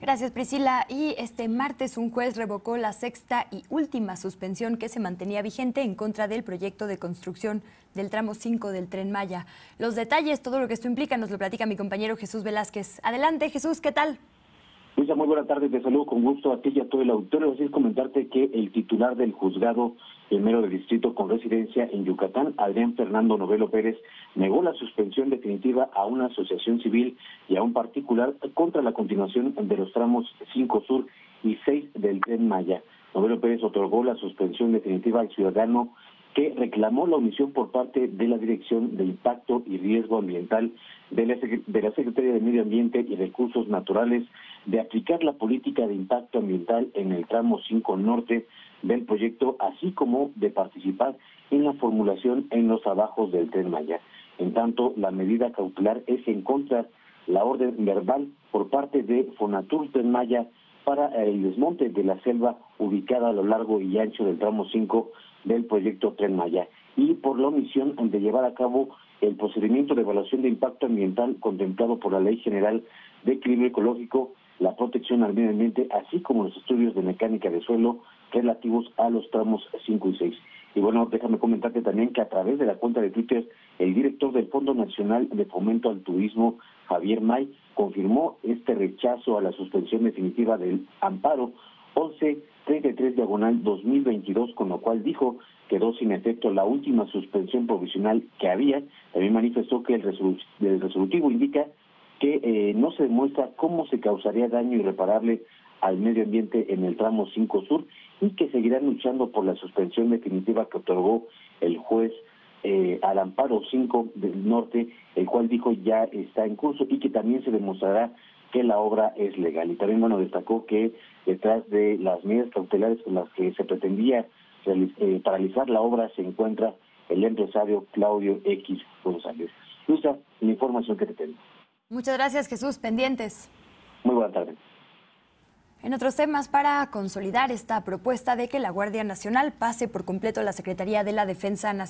Gracias, Priscila. Y este martes un juez revocó la sexta y última suspensión que se mantenía vigente en contra del proyecto de construcción del tramo 5 del Tren Maya. Los detalles, todo lo que esto implica, nos lo platica mi compañero Jesús Velázquez. Adelante, Jesús, ¿qué tal? Luisa, muy buena tarde, te saludo con gusto a ti y a todo el auditorio. Así es, comentarte que el titular del juzgado primero de distrito con residencia en Yucatán, Adrián Fernando Novelo Pérez, negó la suspensión definitiva a una asociación civil y a un particular contra la continuación de los tramos 5 Sur y 6 del Tren Maya. Novelo Pérez otorgó la suspensión definitiva al ciudadano que reclamó la omisión por parte de la Dirección de Impacto y Riesgo Ambiental de la Secretaría de Medio Ambiente y Recursos Naturales de aplicar la política de impacto ambiental en el tramo 5 norte del proyecto, así como de participar en la formulación en los trabajos del Tren Maya. En tanto, la medida cautelar es en contra la orden verbal por parte de Fonatur Tren Maya para el desmonte de la selva ubicada a lo largo y ancho del tramo 5 del proyecto Tren Maya y por la omisión de llevar a cabo el procedimiento de evaluación de impacto ambiental contemplado por la Ley General de Equilibrio Ecológico, la protección al medio ambiente, así como los estudios de mecánica de suelo relativos a los tramos 5 y 6. Y bueno, déjame comentarte también que a través de la cuenta de Twitter, el director del Fondo Nacional de Fomento al Turismo, Javier May, confirmó este rechazo a la suspensión definitiva del amparo 1133/2022, con lo cual dijo quedó sin efecto la última suspensión provisional que había. También manifestó que el resolutivo indica que no se demuestra cómo se causaría daño irreparable al medio ambiente en el tramo 5 Sur y que seguirán luchando por la suspensión definitiva que otorgó el juez al amparo 5 del norte, el cual dijo ya está en curso y que también se demostrará que la obra es legal. Y también, bueno, destacó que detrás de las medidas cautelares con las que se pretendía paralizar la obra se encuentra el empresario Claudio X. González. Luisa, la información que te tengo. Muchas gracias, Jesús. Pendientes. Muy buena tarde. En otros temas, para consolidar esta propuesta de que la Guardia Nacional pase por completo la Secretaría de la Defensa Nacional,